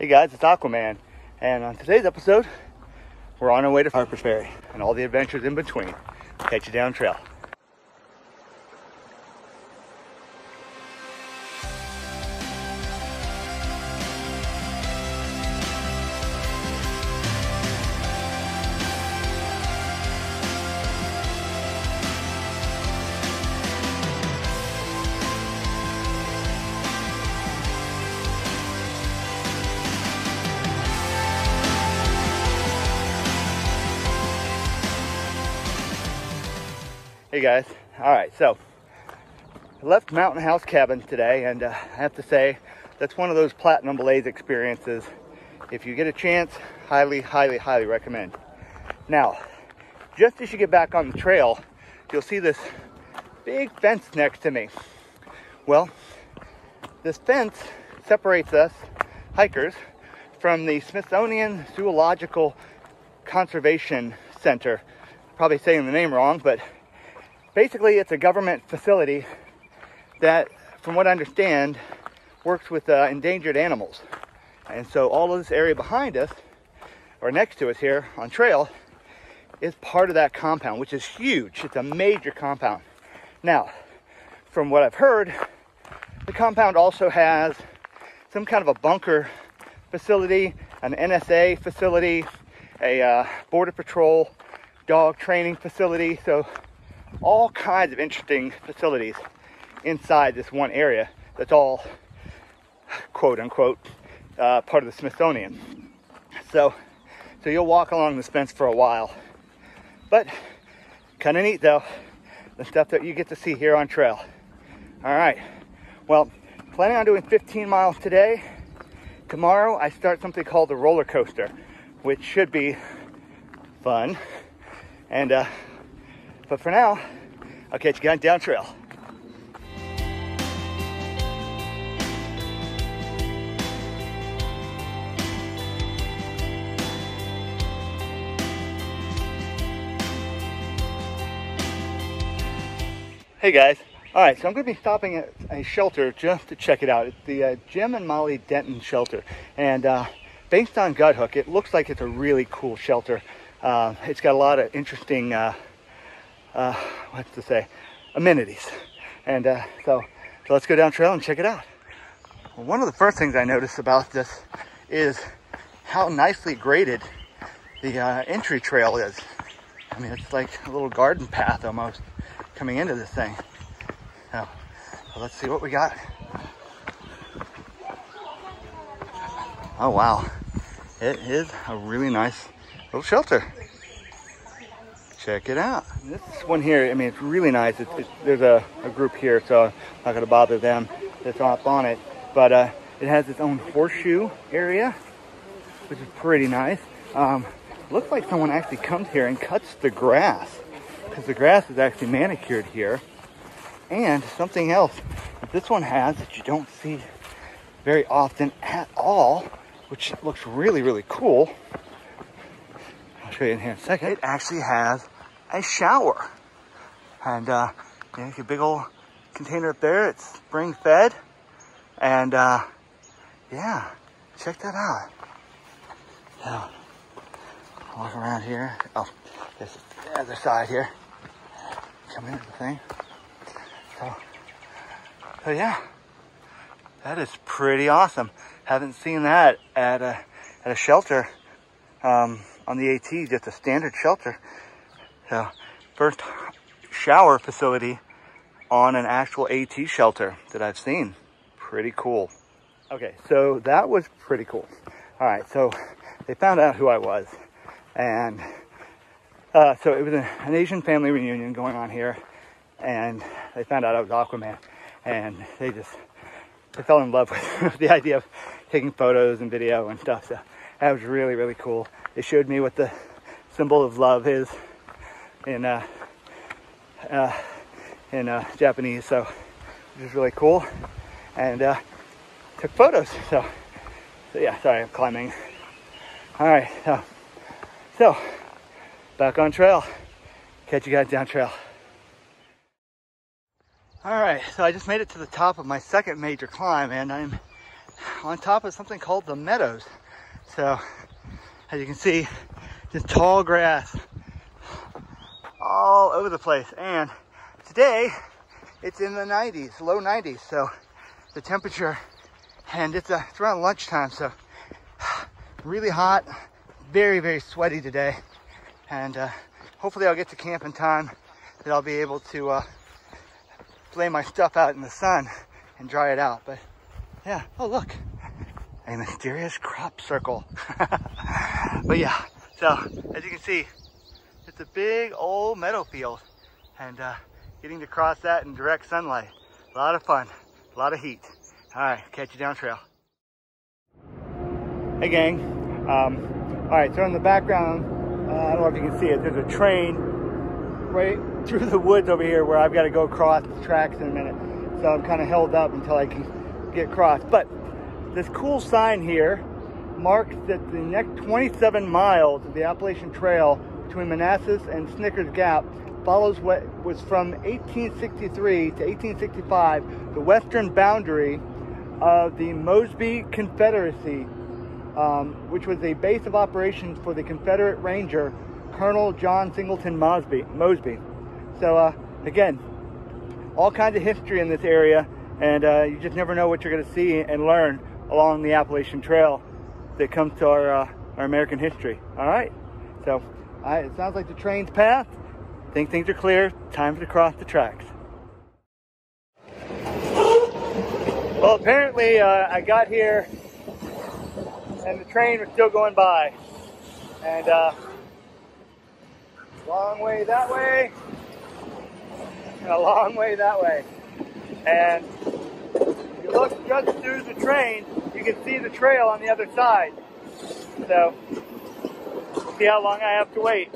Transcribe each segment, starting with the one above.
Hey guys, it's Aquaman, and on today's episode, we're on our way to Harpers Ferry and all the adventures in between. Catch you down trail. Hey guys, all right, so I left Mountain House Cabins today, and I have to say that's one of those platinum blaze experiences. If you get a chance, highly recommend. Now, just as you get back on the trail, you'll see this big fence next to me. Well, this fence separates us hikers from the Smithsonian Zoological Conservation Center. Probably saying the name wrong, but basically, it's a government facility that, from what I understand, works with endangered animals. And so all of this area behind us, or next to us here on trail, is part of that compound, which is huge. It's a major compound. Now, from what I've heard, the compound also has some kind of a bunker facility, an NSA facility, a border patrol dog training facility. So all kinds of interesting facilities inside this one area that's all quote-unquote part of the Smithsonian. So you'll walk along this fence for a while, but kind of neat though, the stuff that you get to see here on trail. All right, well, planning on doing 15 miles today. Tomorrow I start something called the roller coaster, which should be fun, and but for now, I'll catch you guys down trail. Hey guys, all right, so I'm gonna be stopping at a shelter just to check it out. It's the Jim and Molly Denton Shelter. And based on Guthook, it looks like it's a really cool shelter. It's got a lot of interesting amenities, and so let's go down trail and check it out. Well, one of the first things I noticed about this is how nicely graded the entry trail is. I mean, it's like a little garden path almost coming into this thing. So, let's see what we got. Oh wow, it is a really nice little shelter. Check it out. This one here, I mean, it's really nice. There's a group here, so I'm not going to bother them that's up on it. But it has its own horseshoe area, which is pretty nice. Looks like someone actually comes here and cuts the grass, because the grass is actually manicured here. And something else that this one has that you don't see very often at all, which looks really, really cool. I'll show you in here in a second. It actually has a shower, and there's a big old container up there. It's spring fed, and yeah, check that out. Now, walk around here. Oh, there's the other side here. Come into the thing. So yeah, that is pretty awesome. Haven't seen that at a shelter on the AT, just a standard shelter. So, first shower facility on an actual AT shelter that I've seen. Pretty cool. Okay, so that was pretty cool. All right, so they found out who I was. And so it was an Asian family reunion going on here. And they found out I was Aquaman. And they fell in love with the idea of taking photos and video and stuff. So that was really, really cool. They showed me what the symbol of love is in Japanese, so it was really cool, and took photos. So yeah, sorry, I'm climbing. All right, so back on trail. Catch you guys down trail. All right, so I just made it to the top of my second major climb, and I'm on top of something called the Meadows. So as you can see, just tall grass all over the place. And today it's in the 90s, low 90s. So the temperature, and it's around lunchtime. So really hot, very, very sweaty today. And hopefully I'll get to camp in time that I'll be able to lay my stuff out in the sun and dry it out. But yeah, oh look, a mysterious crop circle. But yeah, so as you can see, it's a big old meadow field, and getting to cross that in direct sunlight, a lot of fun, a lot of heat. All right, catch you down trail. Hey gang, all right, so in the background, I don't know if you can see it, there's a train right through the woods over here where I've got to go across the tracks in a minute. So I'm kind of held up until I can get across. But this cool sign here marks that the next 27 miles of the Appalachian Trail between Manassas and Snickers Gap follows what was from 1863 to 1865, the western boundary of the Mosby Confederacy, which was a base of operations for the Confederate Ranger, Colonel John Singleton Mosby. So again, all kinds of history in this area, and you just never know what you're going to see and learn along the Appalachian Trail that comes to our American history. All right, so it sounds like the train's passed. I think things are clear. Time to cross the tracks. Well, apparently I got here and the train was still going by, and long way that way, and a long way that way. And if you look just through the train, you can see the trail on the other side. So, we'll see how long I have to wait.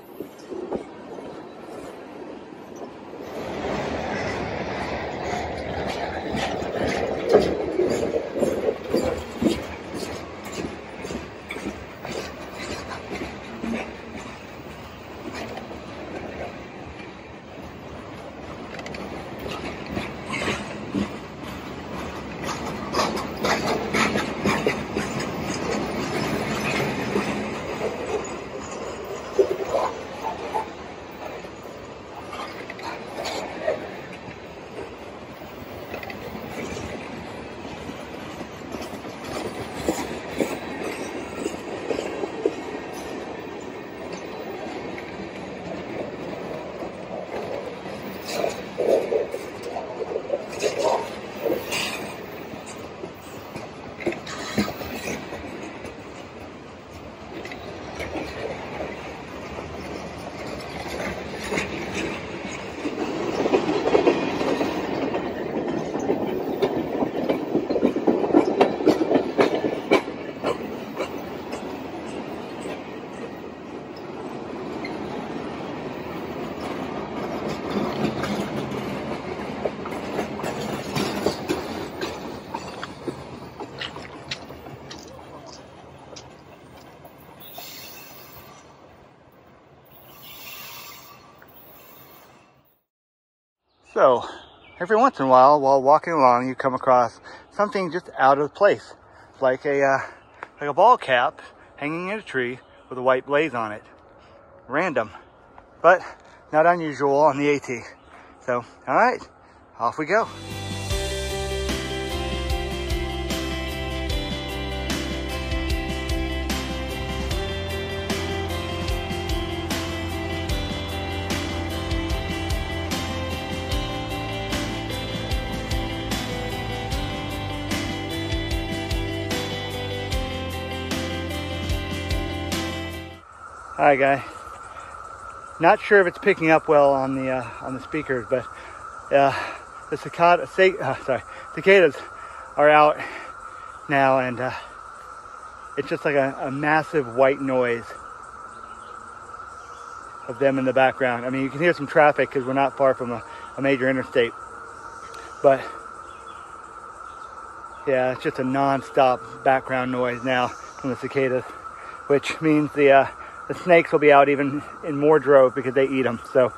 So, every once in a while walking along, you come across something just out of place, like a ball cap hanging in a tree with a white blaze on it. Random, but not unusual on the AT. So, all right, off we go. Alright guys, not sure if it's picking up well on the speakers, but the cicadas are out now, and it's just like a massive white noise of them in the background. I mean, you can hear some traffic because we're not far from a major interstate, but yeah, it's just a non-stop background noise now from the cicadas, which means the snakes will be out even in more drove because they eat them. So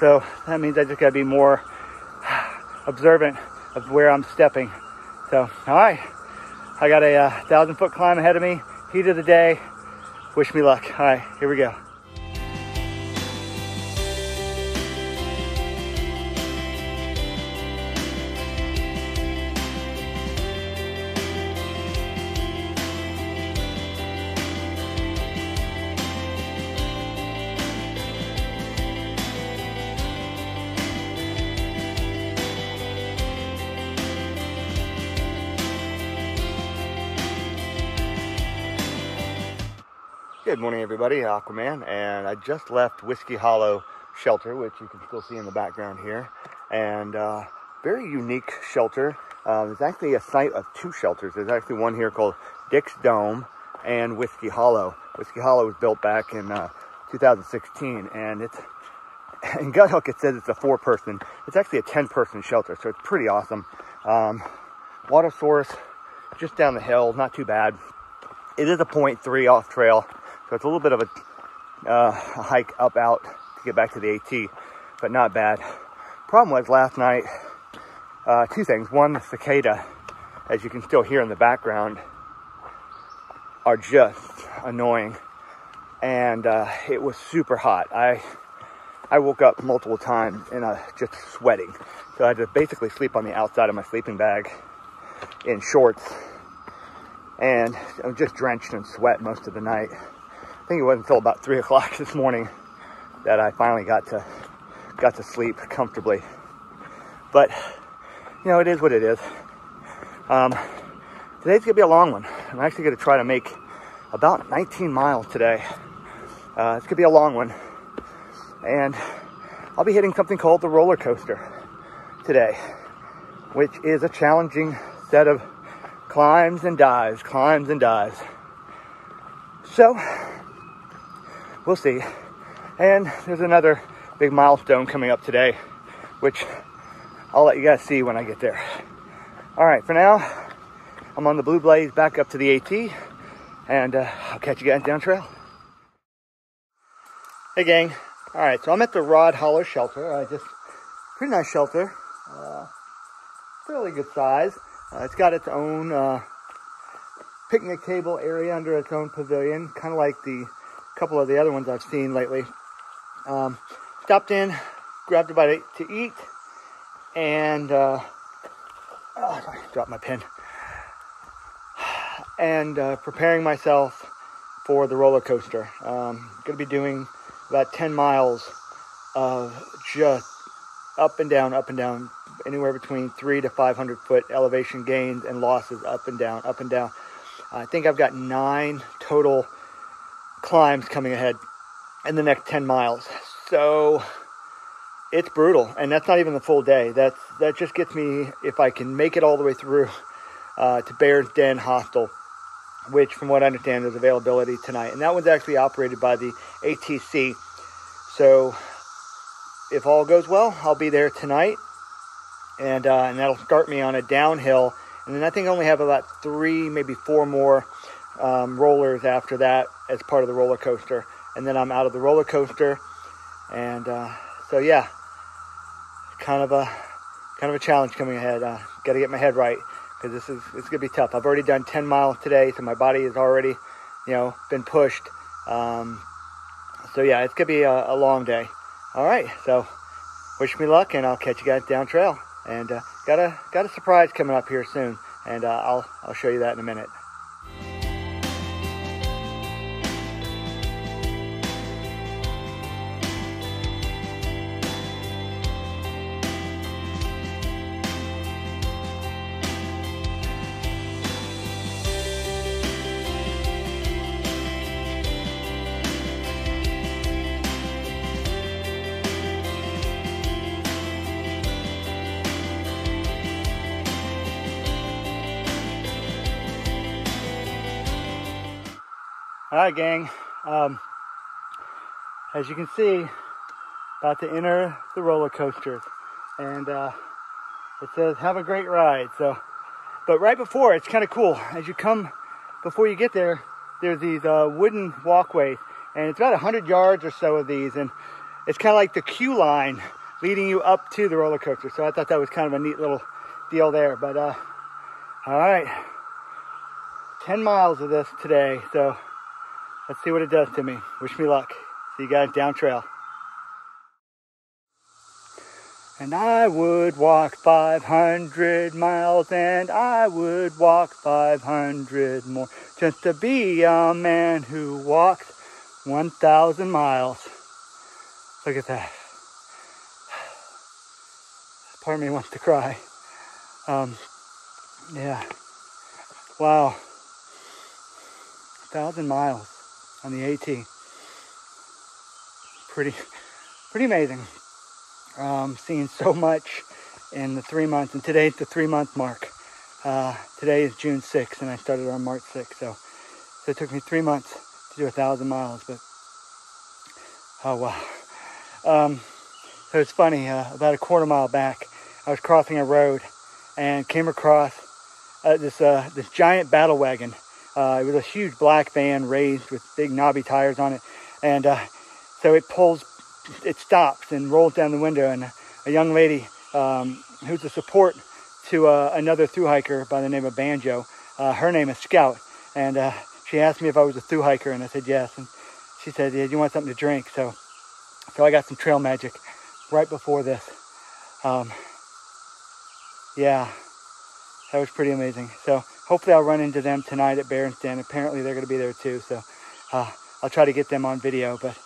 that means I just gotta be more observant of where I'm stepping. So, all right, I got a 1,000-foot climb ahead of me. Heat of the day. Wish me luck. All right, here we go. Good morning, everybody. Aquaman, and I just left Whiskey Hollow Shelter, which you can still see in the background here, and very unique shelter. There's actually a site of two shelters. There's actually one here called Dick's Dome and Whiskey Hollow. Whiskey Hollow was built back in 2016, and it's in Guthook. It says it's a four-person. It's actually a 10-person shelter, so it's pretty awesome. Water source just down the hill, not too bad. It is a 0.3 off trail. So it's a little bit of a hike up out to get back to the AT, but not bad. Problem was last night, two things. One, the cicada, as you can still hear in the background, are just annoying. And it was super hot. I woke up multiple times and just sweating. So I had to basically sleep on the outside of my sleeping bag in shorts. And I was just drenched in sweat most of the night. I think it wasn't until about 3 o'clock this morning that I finally got to sleep comfortably. But you know, it is what it is. Today's gonna be a long one. I'm actually gonna try to make about 19 miles today. It's gonna be a long one, and I'll be hitting something called the roller coaster today, which is a challenging set of climbs and dives, climbs and dives. So we'll see. And there's another big milestone coming up today, which I'll let you guys see when I get there. All right, for now, I'm on the Blue Blaze back up to the AT, and I'll catch you guys down trail. Hey, gang. All right, so I'm at the Rod Hollow Shelter. Just pretty nice shelter. Fairly good size. It's got its own picnic table area under its own pavilion, kind of like the couple of the other ones I've seen lately. Stopped in, grabbed a bite to eat, and oh, sorry, dropped my pen. And preparing myself for the roller coaster. Gonna be doing about 10 miles of just up and down, anywhere between 300 to 500 foot elevation gains and losses, up and down, up and down. I think I've got 9 total climbs coming ahead in the next 10 miles. So it's brutal, and that's not even the full day. That just gets me, if I can make it all the way through to Bear's Den Hostel, which from what I understand is availability tonight. And that one's actually operated by the ATC. So if all goes well, I'll be there tonight, and that'll start me on a downhill. And then I think I only have about 3, maybe 4 more rollers after that as part of the roller coaster, and then I'm out of the roller coaster. And so yeah, kind of a challenge coming ahead. Got to get my head right, because it's gonna be tough. I've already done 10 miles today, so my body is already, you know, been pushed. So yeah, it's gonna be a long day. All right, so wish me luck, and I'll catch you guys down trail. And got a surprise coming up here soon, and I'll show you that in a minute. All right, gang, as you can see, about to enter the roller coaster, and it says, have a great ride. So, but right before, it's kind of cool. As you come, before you get there, there's these wooden walkways, and it's about 100 yards or so of these, and it's kind of like the queue line leading you up to the roller coaster. So I thought that was kind of a neat little deal there, but all right, 10 miles of this today, so let's see what it does to me. Wish me luck. See you guys down trail. And I would walk 500 miles, and I would walk 500 more, just to be a man who walks 1,000 miles. Look at that. Part of me wants to cry. Yeah. Wow. 1,000 miles on the AT. Pretty amazing. Seen so much in the 3 months, and today's the 3 month mark. Today is June 6th, and I started on March 6th, so it took me 3 months to do 1,000 miles, but oh wow. So it's funny, about a quarter mile back, I was crossing a road and came across this giant battle wagon. It was a huge black van raised with big knobby tires on it, and so it stops and rolls down the window, and a young lady who's a support to another thru hiker by the name of Banjo. Her name is Scout, and she asked me if I was a thru hiker, and I said yes, and she said, yeah, do you want something to drink? So I got some trail magic right before this. Yeah, that was pretty amazing. So hopefully I'll run into them tonight at Bear's Den. Apparently they're going to be there too, so I'll try to get them on video, but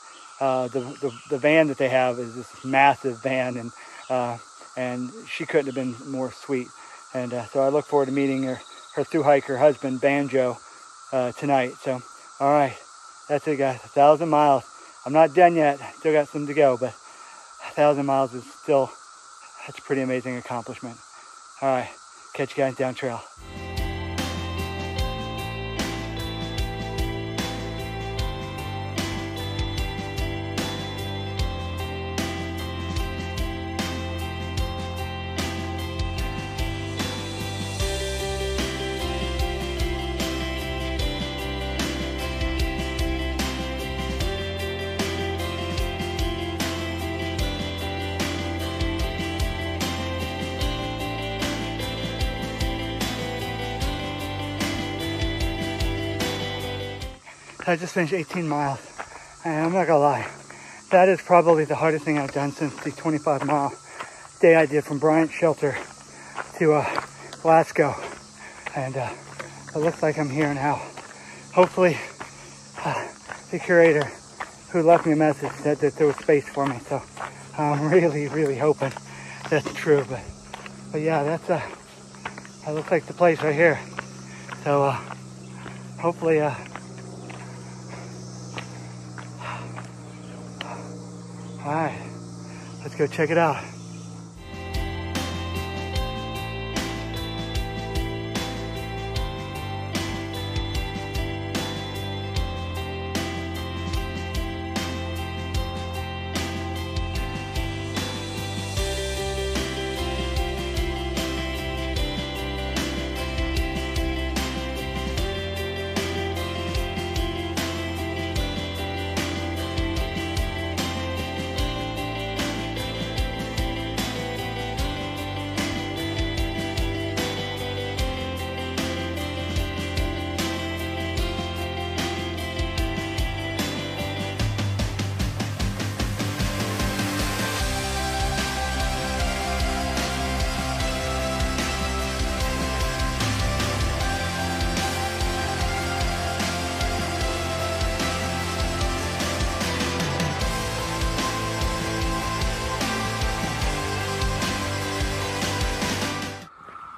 the van that they have is this massive van, and she couldn't have been more sweet. And so I look forward to meeting her thru hiker husband Banjo tonight. So all right, that's it guys, 1,000 miles. I'm not done yet, still got some to go, but 1,000 miles is still, that's a pretty amazing accomplishment. All right, catch you guys down trail. I just finished 18 miles, and I'm not gonna lie, that is probably the hardest thing I've done since the 25 mile day I did from Bryant Shelter to Glasgow. And it looks like I'm here now. Hopefully the curator who left me a message said that there was space for me, so I'm really hoping that's true, but yeah, that looks like the place right here. So hopefully all right, let's go check it out.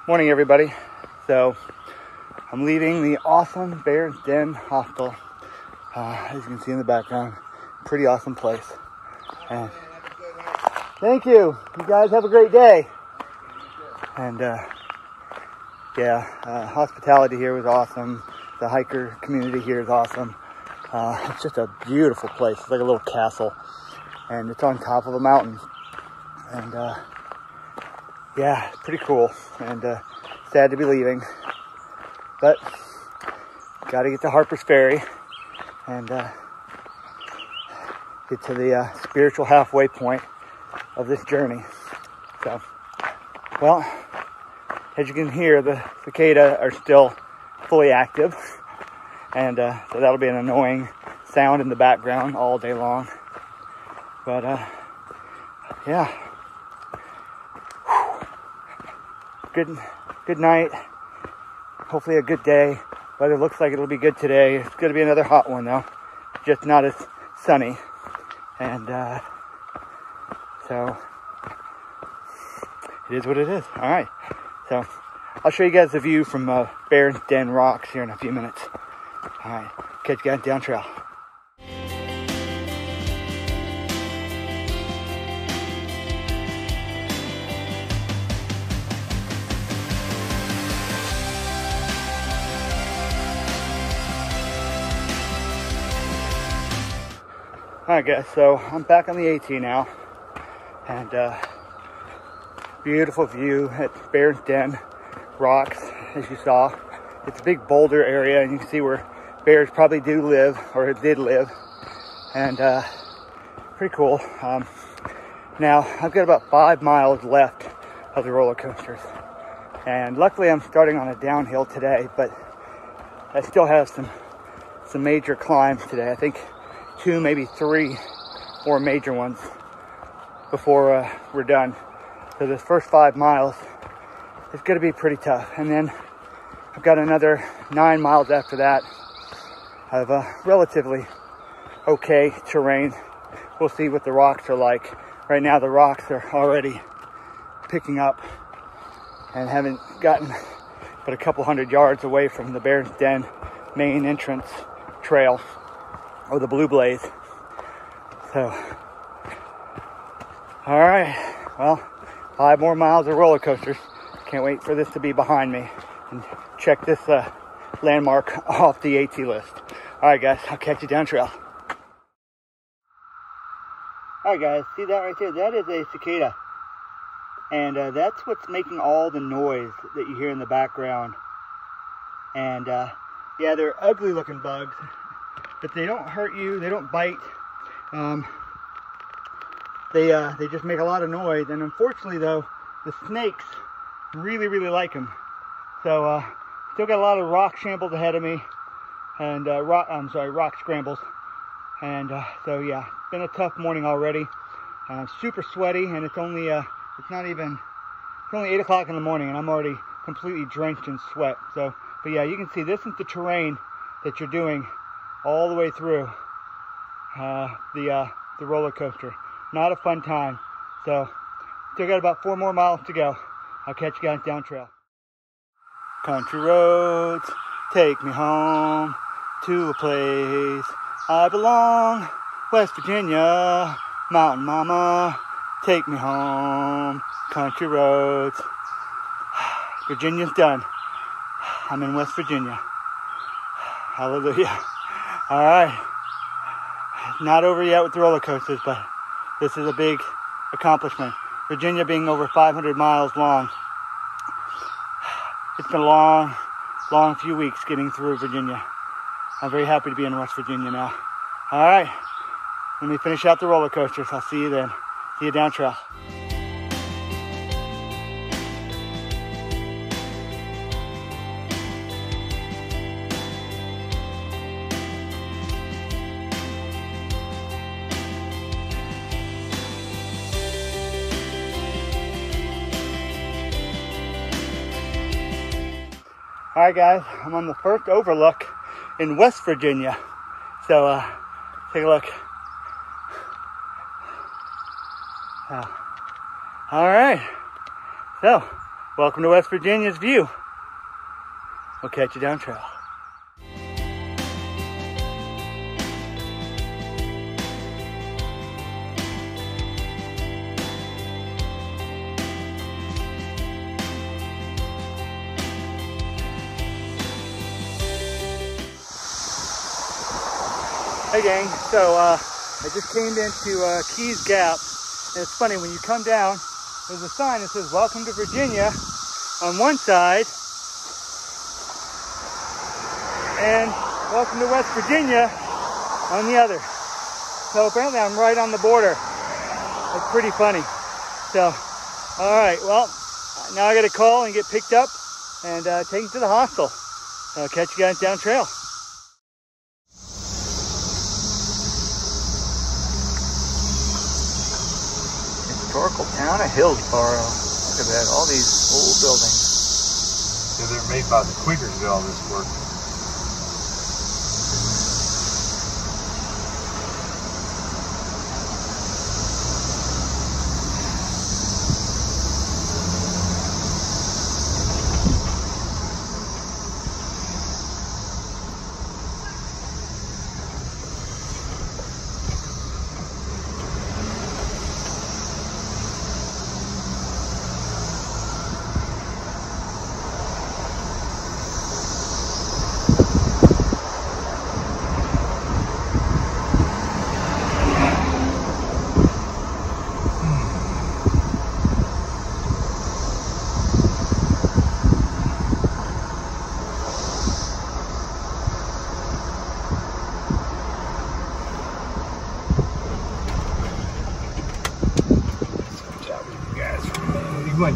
Morning everybody. So I'm leaving the awesome Bear's Den Hostel. As you can see in the background, pretty awesome place. And thank you. You guys have a great day. And hospitality here was awesome. The hiker community here is awesome. It's just a beautiful place. It's like a little castle, and it's on top of a mountain. And yeah, pretty cool, and sad to be leaving, but gotta get to Harpers Ferry and get to the spiritual halfway point of this journey. So, well, as you can hear, the cicada are still fully active. And so that'll be an annoying sound in the background all day long. But yeah. Good night. Hopefully a good day. Weather looks like it'll be good today. It's going to be another hot one though. Just not as sunny. And so it is what it is. All right. So I'll show you guys the view from Bear's Den Rocks here in a few minutes. All right. Catch you guys down trail. Alright guys, so I'm back on the AT now, and beautiful view at Bear's Den Rocks, as you saw. It's a big boulder area, and you can see where bears probably do live, or did live, and pretty cool. Now, I've got about 5 miles left of the roller coasters, and luckily I'm starting on a downhill today, but I still have some major climbs today. I think 2, maybe 3 more major ones before we're done. So this first 5 miles is going to be pretty tough. And then I've got another 9 miles after that of relatively okay terrain. We'll see what the rocks are like. Right now the rocks are already picking up and haven't gotten but a couple hundred yards away from the Bear's Den main entrance trail. Oh, the Blue Blaze. So, all right. Well, 5 more miles of roller coasters. Can't wait for this to be behind me. And check this landmark off the AT list. All right, guys. I'll catch you down trail. All right, guys. See that right there? That is a cicada. And that's what's making all the noise that you hear in the background. And, yeah, they're ugly-looking bugs. But they don't hurt you, they don't bite, they just make a lot of noise. And unfortunately though, the snakes really like them. So still got a lot of rock shambles ahead of me, and rock scrambles. And so yeah, it's been a tough morning already. Super sweaty, and it's only it's only 8 o'clock in the morning, and I'm already completely drenched in sweat. So, but yeah, you can see this is the terrain that you're doing all the way through the roller coaster. Not a fun time. So still got about 4 more miles to go. I'll catch you guys down trail. Country roads take me home to a place I belong. West Virginia, mountain mama, take me home. Country roads. Virginia's done. I'm in West Virginia. Hallelujah. All right, not over yet with the roller coasters, but this is a big accomplishment. Virginia being over 500 miles long. It's been a long few weeks getting through Virginia. I'm very happy to be in West Virginia now. All right, let me finish out the roller coasters. I'll see you then. See you down trail. Alright guys, I'm on the first overlook in West Virginia, so take a look. Alright, so welcome to West Virginia's view. We'll catch you down trail. Hey gang, so I just came into Keyes Gap, and it's funny, when you come down, there's a sign that says, "Welcome to Virginia," on one side, and "Welcome to West Virginia" on the other. So apparently I'm right on the border. That's pretty funny. So, all right, well, now I gotta call and get picked up and taken to the hostel. catch you guys down trail. Historical town of Hillsboro. Look at that, all these old buildings. Yeah, they're made by the Quakers who did all this work.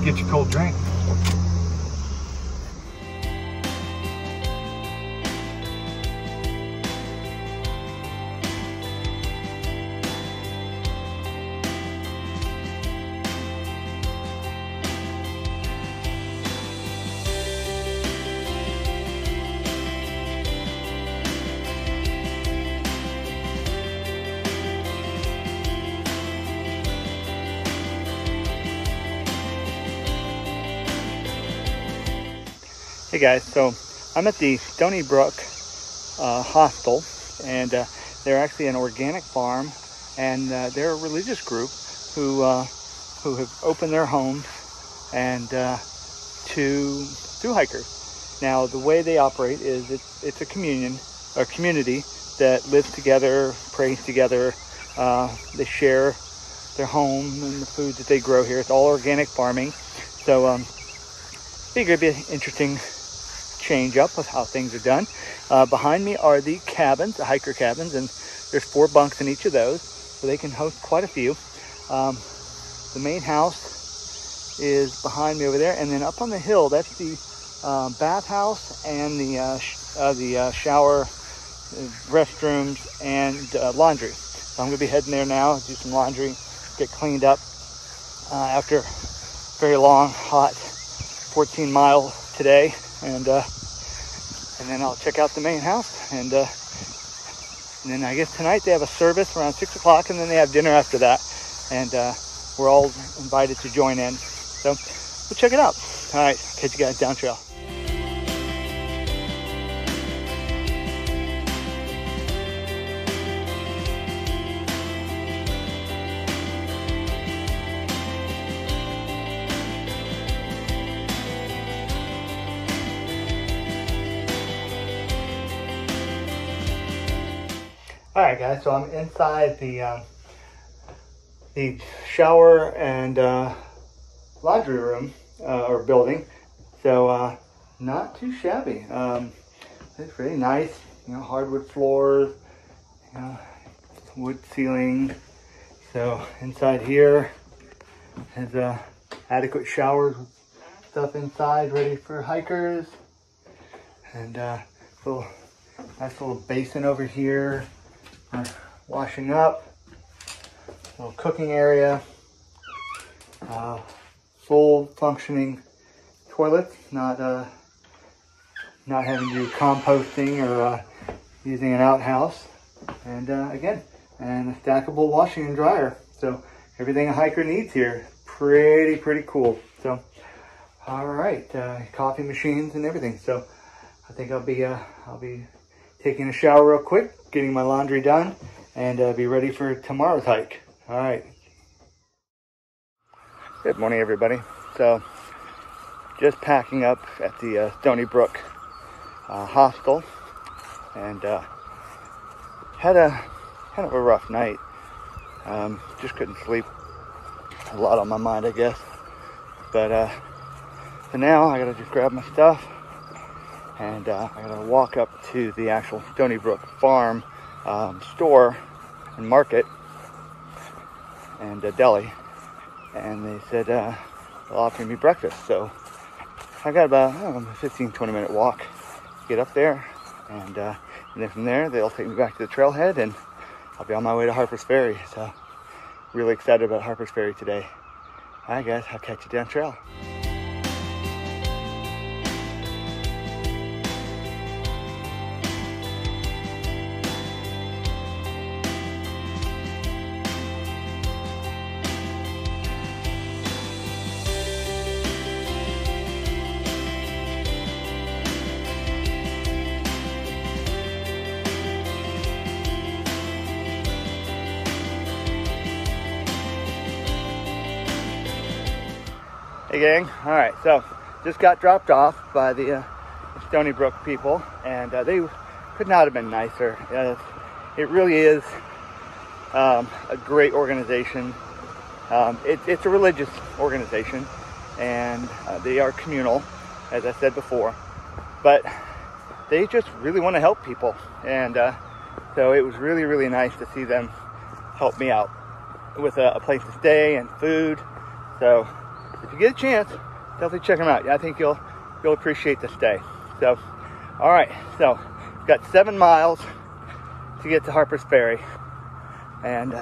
Get your cold drink. Hey guys, so I'm at the Stoney Brook Hostel, and they're actually an organic farm, and they're a religious group who have opened their homes and to through hikers. Now the way they operate is it's a community that lives together, prays together. They share their home and the food that they grow here. It's all organic farming, so figure it'd be an interesting change up of how things are done. Behind me are the cabins, the hiker cabins, and there's 4 bunks in each of those, so they can host quite a few. The main house is behind me over there, and then up on the hill, that's the bathhouse and the shower, restrooms, and laundry. So I'm gonna be heading there now, do some laundry, get cleaned up after a very long, hot 14 mile today, and then I'll check out the main house, and then I guess tonight they have a service around 6 o'clock, and then they have dinner after that, and we're all invited to join in, so we'll check it out. All right, catch you guys down trail. Alright guys, so I'm inside the shower and laundry room or building, so not too shabby. It's really nice, you know, hardwood floors, you know, wood ceiling. So inside here has adequate showers with stuff inside ready for hikers, and little nice little basin over here. Washing up, little cooking area, full functioning toilets, not having to do composting or using an outhouse, and again, and a stackable washing and dryer. So everything a hiker needs here. Pretty cool. So all right, coffee machines and everything. So I think I'll be taking a shower real quick, getting my laundry done, and be ready for tomorrow's hike. All right. Good morning, everybody. So just packing up at the Stoney Brook Hostel, and had a kind of a rough night. Just couldn't sleep. A lot on my mind, I guess. But for now, I gotta just grab my stuff. And I'm going to walk up to the actual Stoney Brook Farm store and market and a deli. And they said they'll offer me breakfast. So I got about, I don't know, a 15-20 minute walk get up there, and then from there they'll take me back to the trailhead and I'll be on my way to Harpers Ferry. So really excited about Harpers Ferry today. All right guys, I'll catch you down trail. Hey gang, all right, so just got dropped off by the Stoney Brook people, and they could not have been nicer. It really is a great organization. It's a religious organization, and they are communal, as I said before, but they just really want to help people, and so it was really, really nice to see them help me out with a place to stay and food. So if you get a chance, definitely check them out. I think you'll appreciate the stay. So, all right. So, we've got 7 miles to get to Harpers Ferry, and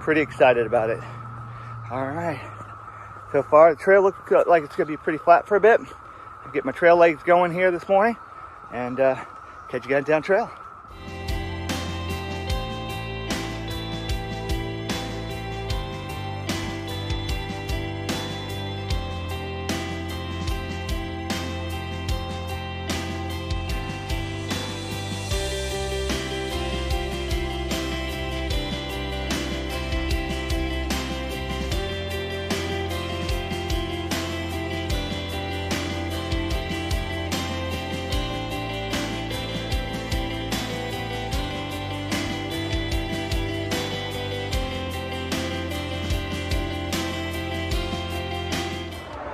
pretty excited about it. All right. So far, the trail looks like it's gonna be pretty flat for a bit. I'll get my trail legs going here this morning, and catch you guys down trail.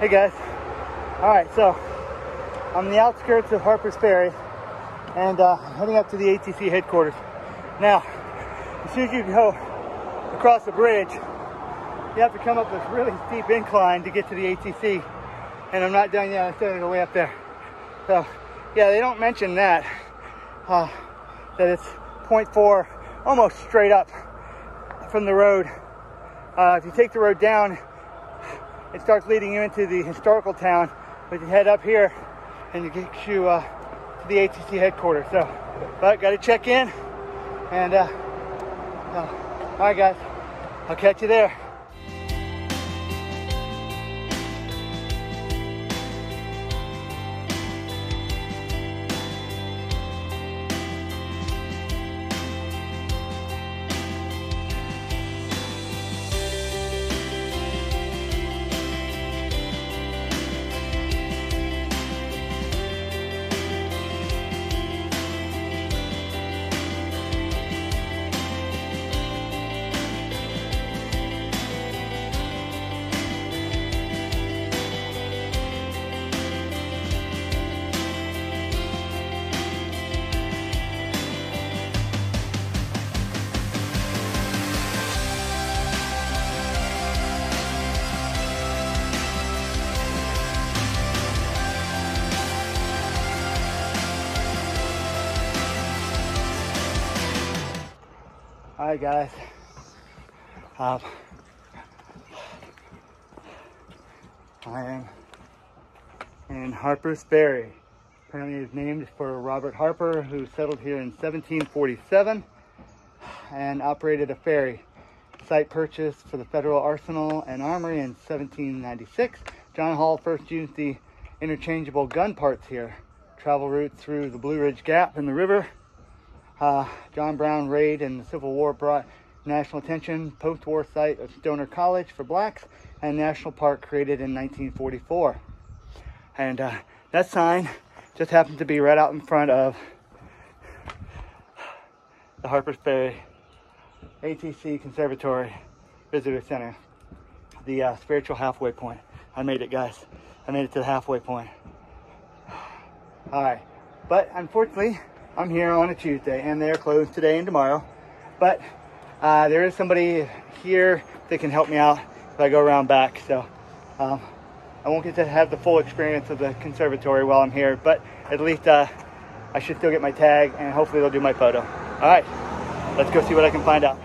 Hey guys, all right, so I'm on the outskirts of Harpers Ferry and heading up to the ATC headquarters. Now, as soon as you go across the bridge, you have to come up this really steep incline to get to the ATC, and I'm not done yet. I'm still gonna go way up there. So, yeah, they don't mention that, that it's 0.4, almost straight up from the road. If you take the road down, it starts leading you into the historical town, but you head up here and it gets you to the ATC headquarters. So, but got to check in, and all right guys, I'll catch you there. Alright guys, I am in Harpers Ferry. Apparently it was named for Robert Harper, who settled here in 1747 and operated a ferry. Site purchased for the Federal Arsenal and Armory in 1796. John Hall first used the interchangeable gun parts here. Travel route through the Blue Ridge Gap and the river. John Brown raid and the Civil War brought national attention. Post-war site of Stoner College for blacks and national park created in 1944. And that sign just happened to be right out in front of the Harpers Ferry ATC Conservatory Visitor Center, the spiritual halfway point. I made it guys, I made it to the halfway point. All right, but unfortunately I'm here on a Tuesday and they're closed today and tomorrow, but there is somebody here that can help me out if I go around back. So I won't get to have the full experience of the conservatory while I'm here, but at least I should still get my tag, and hopefully they'll do my photo. All right, let's go see what I can find out.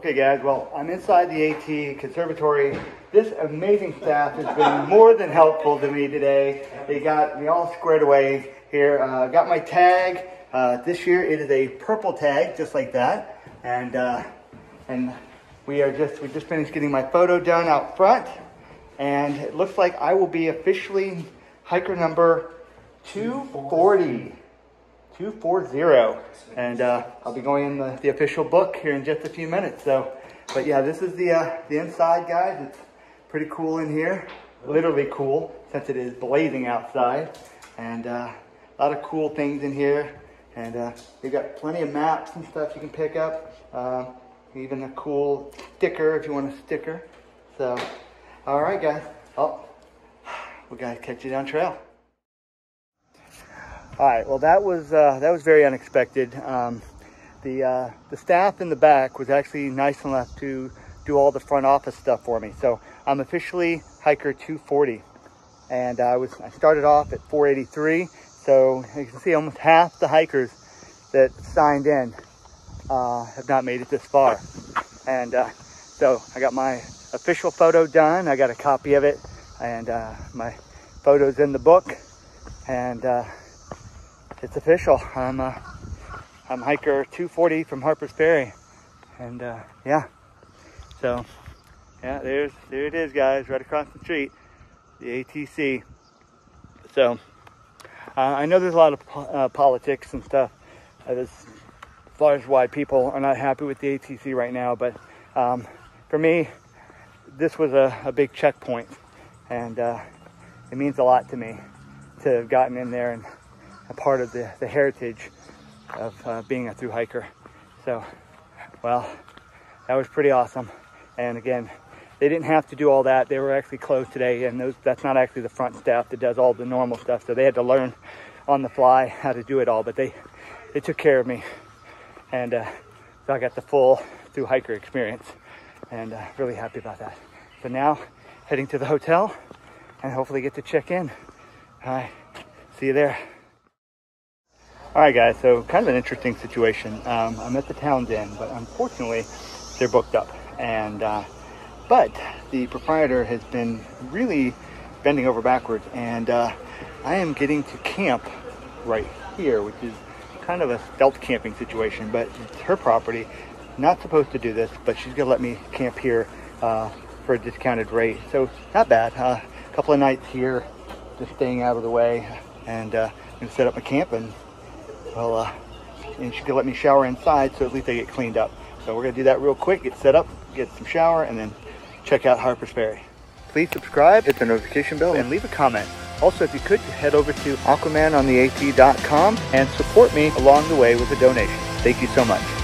Hey guys, well, I'm inside the AT Conservatory. This amazing staff has been more than helpful to me today. They got me all squared away here. Got my tag. This year it is a purple tag, just like that. And we just finished getting my photo done out front. And it looks like I will be officially hiker number 240. 240, and I'll be going in the official book here in just a few minutes. So, but yeah, this is the inside, guys. It's pretty cool in here, literally cool, since it is blazing outside, and a lot of cool things in here. And they've got plenty of maps and stuff you can pick up, even a cool sticker if you want a sticker. So, all right, guys. Oh, we gotta catch you down trail. All right, well, that was very unexpected. The staff in the back was actually nice enough to do all the front office stuff for me. So I'm officially hiker 240, and I started off at 483. So you can see almost half the hikers that signed in have not made it this far. And so I got my official photo done. I got a copy of it, and my photo's in the book, and it's official. I'm hiker 240 from Harpers Ferry, and yeah. So yeah, there it is, guys, right across the street, the ATC. So I know there's a lot of politics and stuff as far as why people are not happy with the ATC right now, but for me, this was a big checkpoint, and it means a lot to me to have gotten in there and a part of the heritage of being a thru hiker. So, well, that was pretty awesome. And again, they didn't have to do all that. They were actually closed today, and that's not actually the front staff that does all the normal stuff. So they had to learn on the fly how to do it all, but they took care of me. And so I got the full thru hiker experience, and really happy about that. So now, heading to the hotel and hopefully get to check in. All right, see you there. All right, guys, so kind of an interesting situation. I'm at the Town's Inn, but unfortunately, they're booked up. And, but the proprietor has been really bending over backwards, and I am getting to camp right here, which is kind of a stealth camping situation, but it's her property. Not supposed to do this, but she's gonna let me camp here for a discounted rate. So not bad, a couple of nights here, just staying out of the way, and I'm gonna set up my camp, and well, and she could let me shower inside, so at least I get cleaned up. So we're gonna do that real quick, get set up, get some shower, and then check out Harpers Ferry. Please subscribe, hit the notification bell, and leave a comment. Also, if you could, head over to aquamanontheat.com and support me along the way with a donation. Thank you so much.